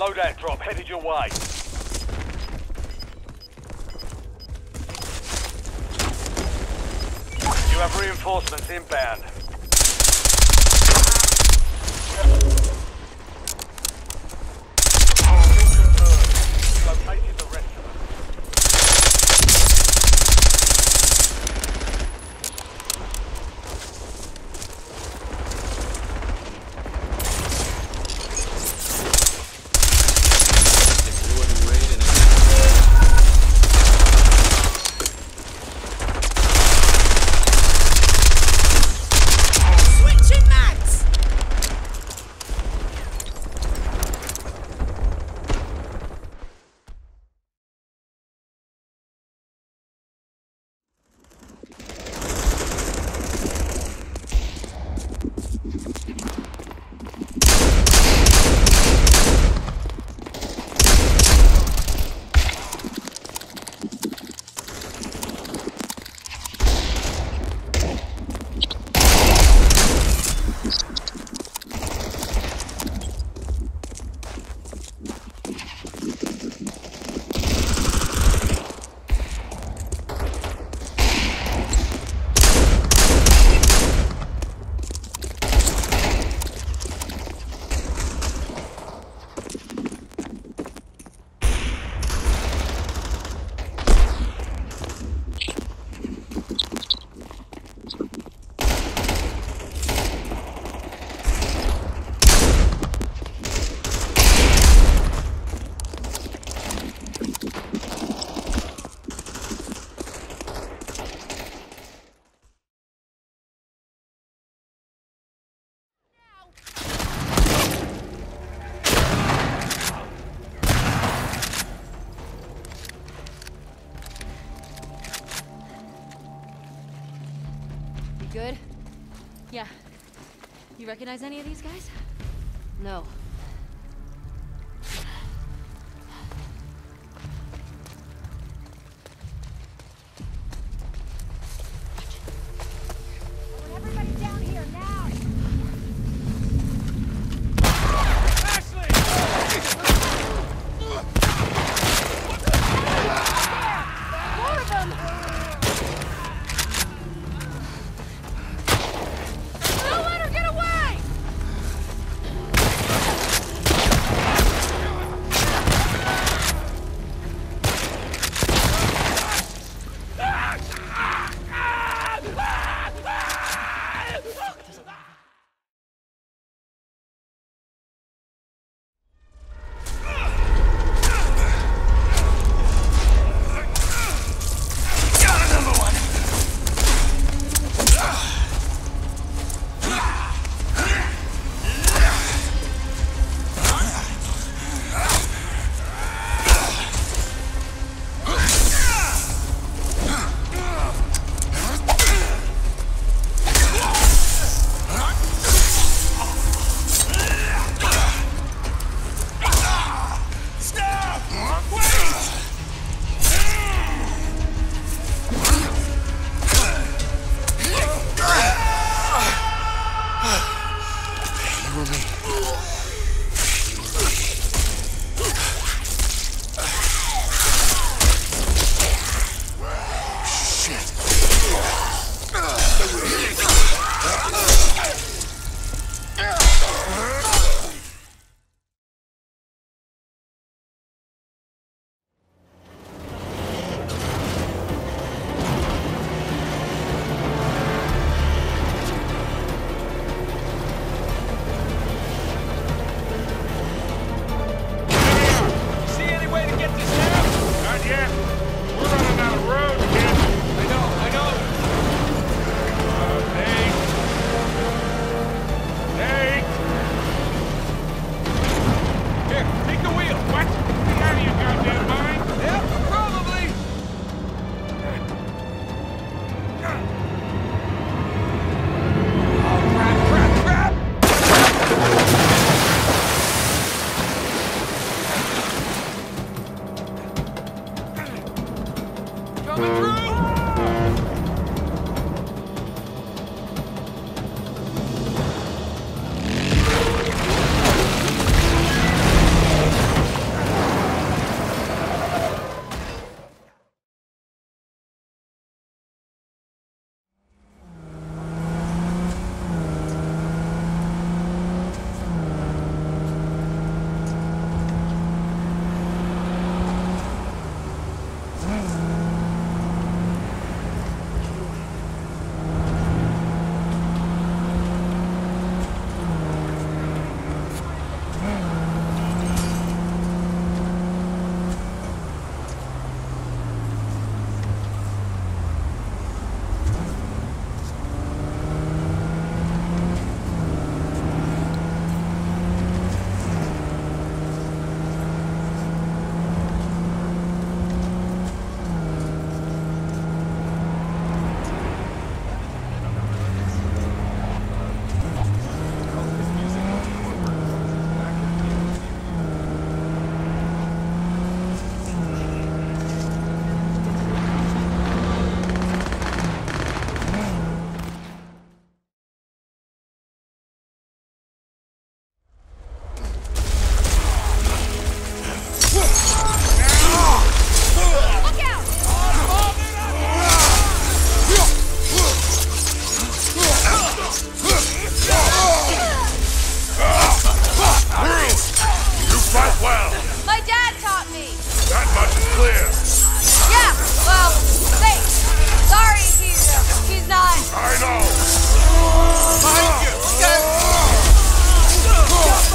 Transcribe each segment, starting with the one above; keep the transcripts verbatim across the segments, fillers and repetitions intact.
Loadout drop headed your way. You have reinforcements inbound. Located the rest of good? Yeah. You recognize any of these guys? No. clear. Yeah, well, thanks. Sorry, he's, uh, he's not. I know. Behind you. Get. What's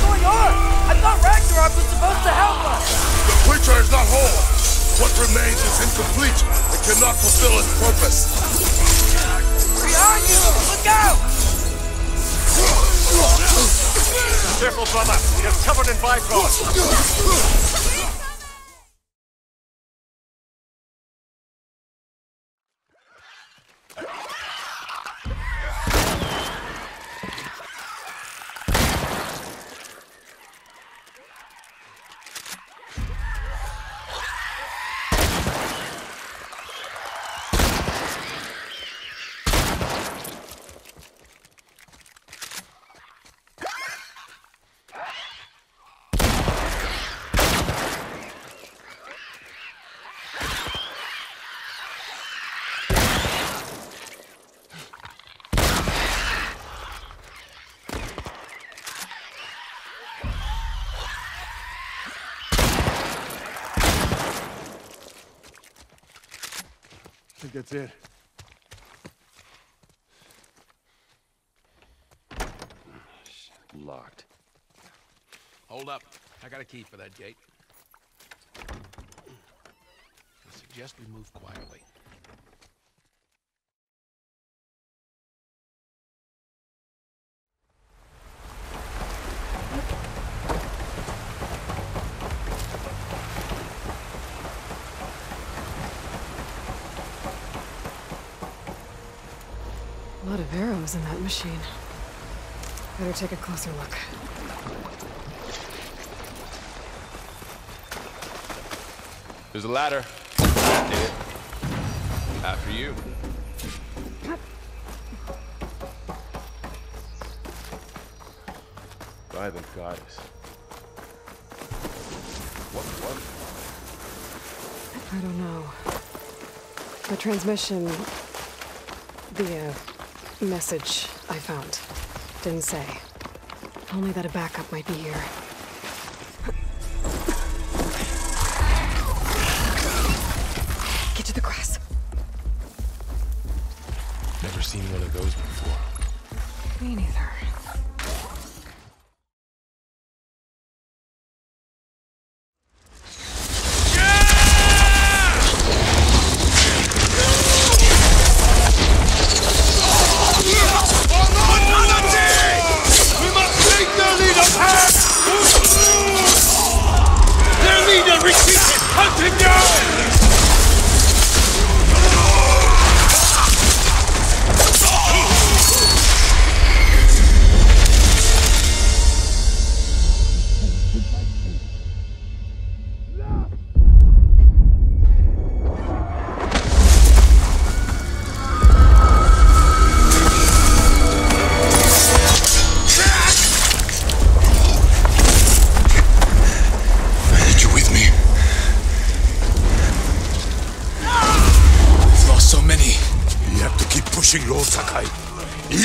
going on? I thought Ragnarok was supposed to help us. The creature is not whole. What remains is incomplete. It cannot fulfill its purpose. Where are you? Look out! Careful, brother. You're covered in Bifrost. I think that's it. Oh, shit. Locked. Hold up. I got a key for that gate. I suggest we move quietly. Arrows in that machine. Better take a closer look. There's a ladder. That did it. After you. By the goddess. What was? I don't know. The transmission. The uh, message I found. Didn't say. Only that a backup might be here. Get to the grass. Never seen one of those before. Me neither.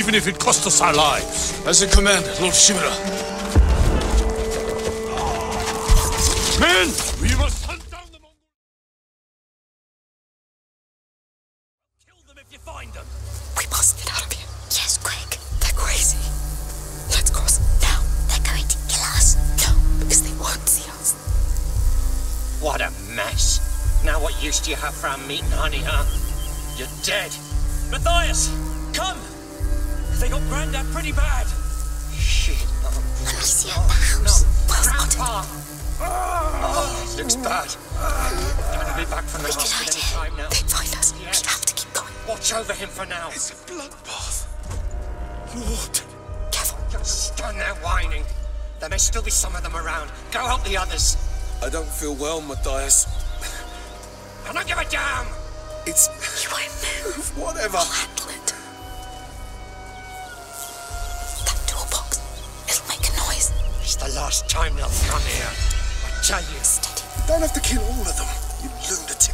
If it costs us our lives. As a command, Lord Shimura. Men! We must hunt down the Mongols! Kill them if you find them! We must get out of here. Yes, Craig. They're crazy. Let's cross now. They're going to kill us. No, because they won't see us. What a mess. Now what use do you have for our meat and honey, huh? You're dead. Matthias! Come! They got Grandad pretty bad. Shit. Oh, let me see at the house. No, Grandpa. Oh, it looks bad. They're going to be back from the hospital any time now. They'd find us. Yeah. We have to keep going. Watch over him for now. It's a bloodbath. Lord. Careful. Just stand there whining. There may still be some of them around. Go help the others. I don't feel well, Matthias. I don't give a damn. It's... You won't move. Whatever. The last time they'll come here, I tell you. Steady. You don't have to kill all of them, you lunatic.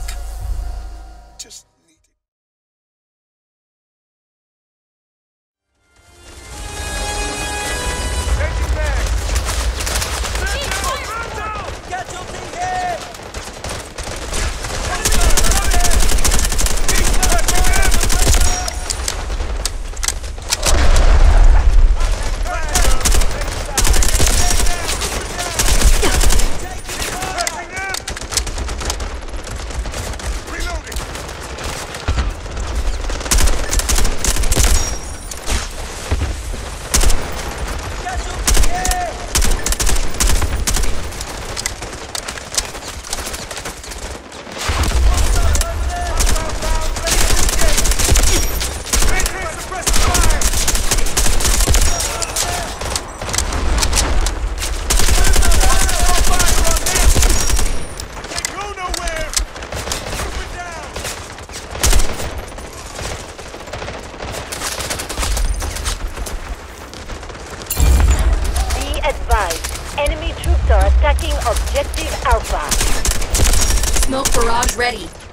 smoke barrage ready.